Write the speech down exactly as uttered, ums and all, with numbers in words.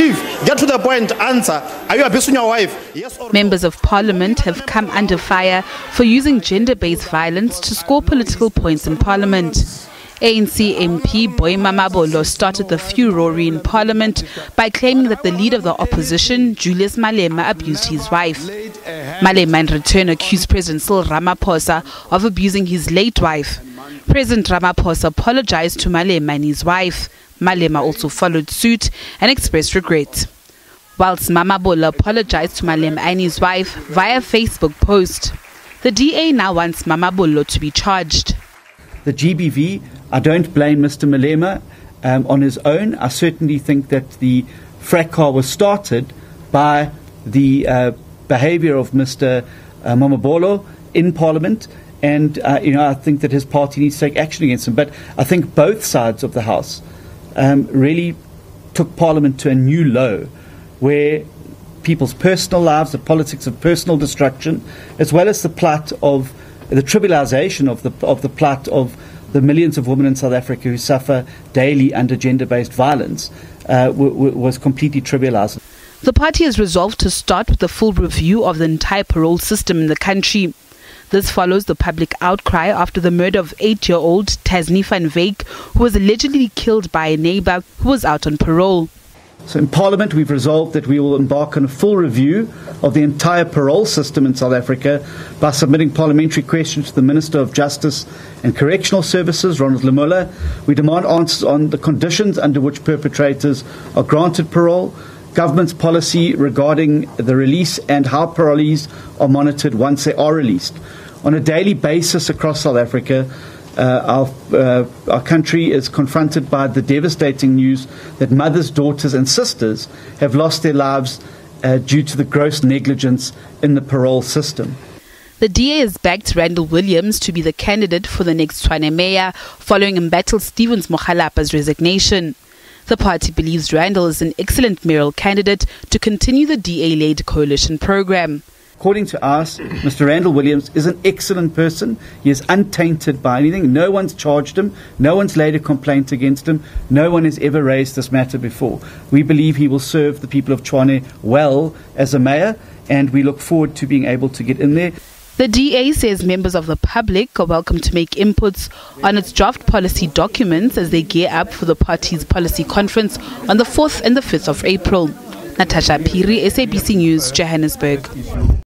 Chief, get to the point, answer. Are you abusing your wife? Yes or no? Members of Parliament have come under fire for using gender-based violence to score political points in Parliament. A N C M P Boy Mamabolo started the furore in Parliament by claiming that the leader of the opposition, Julius Malema, abused his wife. Malema in return accused President Cyril Ramaphosa of abusing his late wife. President Ramaphosa apologized to Malema and his wife. Malema also followed suit and expressed regret. Whilst Mamabolo apologized to Malema and his wife via Facebook post, the D A now wants Mamabolo to be charged. The G B V, I don't blame Mister Malema um, on his own. I certainly think that the frack car was started by the uh, behaviour of Mister Uh, Mamabolo in Parliament, and uh, you know, I think that his party needs to take action against him. But I think both sides of the House um, really took Parliament to a new low, where people's personal lives, the politics of personal destruction, as well as the plight of the trivialization of the of the plight of the millions of women in South Africa who suffer daily under gender-based violence, uh, w w was completely trivialized. The party is resolved to start with a full review of the entire parole system in the country. This follows the public outcry after the murder of eight-year-old Taznifan Vake, who was allegedly killed by a neighbor who was out on parole. So in Parliament we've resolved that we will embark on a full review of the entire parole system in South Africa by submitting parliamentary questions to the Minister of Justice and Correctional Services, Ronald Lamola. We demand answers on the conditions under which perpetrators are granted parole, government's policy regarding the release and how parolees are monitored once they are released. On a daily basis across South Africa, Uh, our, uh, our country is confronted by the devastating news that mothers, daughters and sisters have lost their lives uh, due to the gross negligence in the parole system. The D A has backed Randall Williams to be the candidate for the next Tshwane mayor, following embattled Stevens Mogalapa's resignation. The party believes Randall is an excellent mayoral candidate to continue the D A-led coalition programme. According to us, Mister Randall Williams is an excellent person. He is untainted by anything. No one's charged him. No one's laid a complaint against him. No one has ever raised this matter before. We believe he will serve the people of Tshwane well as a mayor, and we look forward to being able to get in there. The D A says members of the public are welcome to make inputs on its draft policy documents as they gear up for the party's policy conference on the fourth and the fifth of April. Natasha Piri, S A B C News, Johannesburg.